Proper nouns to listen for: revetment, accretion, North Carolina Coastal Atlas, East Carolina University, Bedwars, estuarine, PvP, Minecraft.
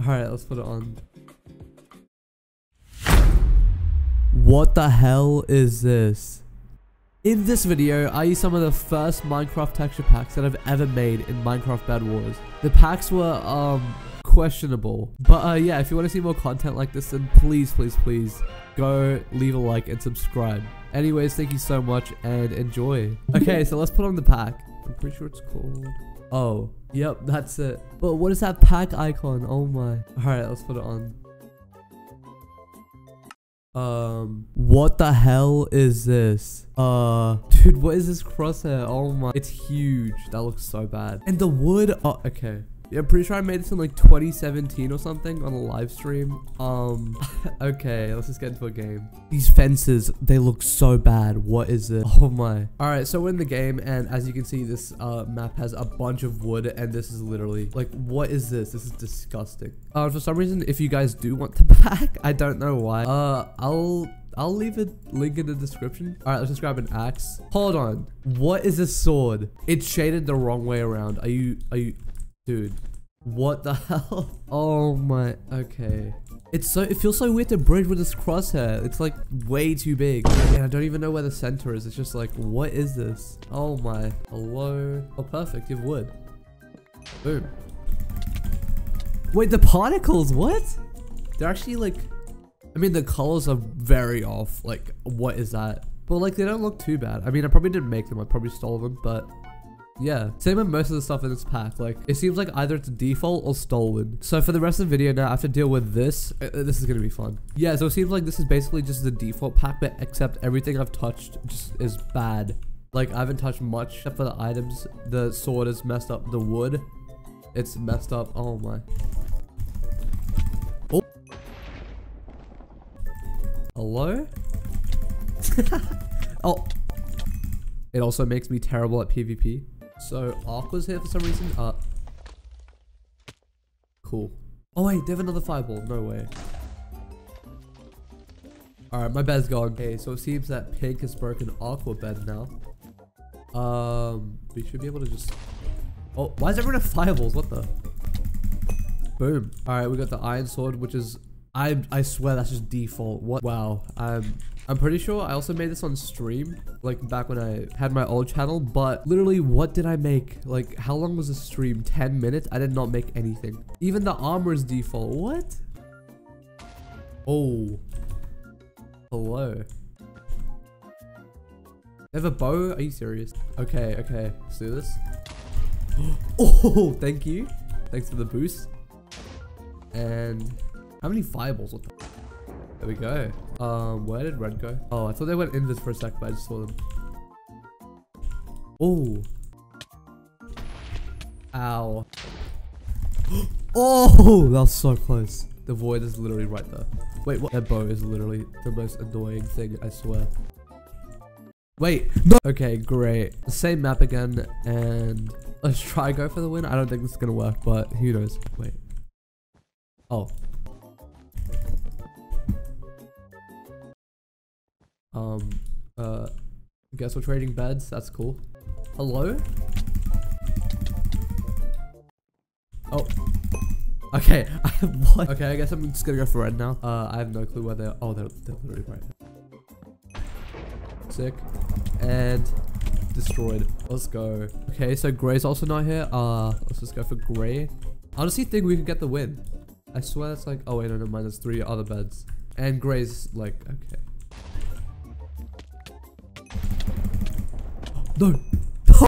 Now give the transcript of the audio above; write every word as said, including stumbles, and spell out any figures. Alright, let's put it on. What the hell is this? In this video, I used some of the first Minecraft texture packs that I've ever made in Minecraft Bedwars. The packs were, um, questionable. But, uh, yeah, if you want to see more content like this, then please, please, please go leave a like and subscribe. Anyways, thank you so much and enjoy. Okay, so let's put on the pack. I'm pretty sure it's called... Oh, yep, that's it. But what is that pack icon? Oh my. Alright, let's put it on. Um, what the hell is this? Uh, dude, what is this crosshair? Oh my. It's huge. That looks so bad. And the wood. Oh, okay. Yeah, I'm pretty sure I made this in like twenty seventeen or something on a live stream. Um, okay, let's just get into a game. These fences, they look so bad. What is it? Oh my. All right, so we're in the game, and as you can see, this uh, map has a bunch of wood, and this is literally like, what is this? This is disgusting. Uh, for some reason, if you guys do want to pack, I don't know why. Uh, I'll... I'll leave a link in the description. All right, let's just grab an axe. Hold on. What is this sword? It's shaded the wrong way around. Are you... Are you... Dude, what the hell? Oh my, okay. It's so, it feels so weird to bridge with this crosshair. It's like way too big. And I don't even know where the center is. It's just like, what is this? Oh my, hello. Oh, perfect, you have wood. Boom. Wait, the particles, what? They're actually like, I mean, the colors are very off. Like, what is that? But like, they don't look too bad. I mean, I probably didn't make them. I probably stole them, but... Yeah, same with most of the stuff in this pack. Like, it seems like either it's default or stolen. So for the rest of the video now, I have to deal with this. Uh, this is gonna be fun. Yeah, so it seems like this is basically just the default pack, but except everything I've touched just is bad. Like, I haven't touched much except for the items. The sword is messed up. The wood, it's messed up. Oh my. Oh. Hello? Oh. It also makes me terrible at PvP. So, Ark was here for some reason. Uh, cool. Oh, wait, they have another fireball. No way. Alright, my bed's gone. Okay, so it seems that Pink has broken Aqua bed now. Um, we should be able to just... Oh, why is everyone have fireballs? What the? Boom. Alright, we got the iron sword, which is... I I swear that's just default. What? Wow. Um, I'm pretty sure I also made this on stream, like back when I had my old channel, but literally what did I make? Like, how long was the stream? ten minutes? I did not make anything. Even the armor is default. What? Oh. Hello. They have a bow? Are you serious? Okay, okay. Let's do this. Oh, thank you. Thanks for the boost. And... How many fireballs? What the? There we go. Um, where did red go? Oh, I thought they went in this for a sec, but I just saw them. Oh. Ow. Oh, that was so close. The void is literally right there. Wait, what? That bow is literally the most annoying thing, I swear. Wait, no. Okay, great. The same map again, and let's try go for the win. I don't think this is gonna work, but who knows? Wait. Oh. Um, uh, I guess we're trading beds. That's cool. Hello? Oh. Okay. What? Okay, I guess I'm just gonna go for red now. Uh, I have no clue where they're- Oh, they're, they're literally right there. Sick. And destroyed. Let's go. Okay, so gray's also not here. Uh, let's just go for gray. I honestly think we could get the win. I swear that's like- Oh, wait, no, no, mine. There's three other beds. And gray's like- Okay. No.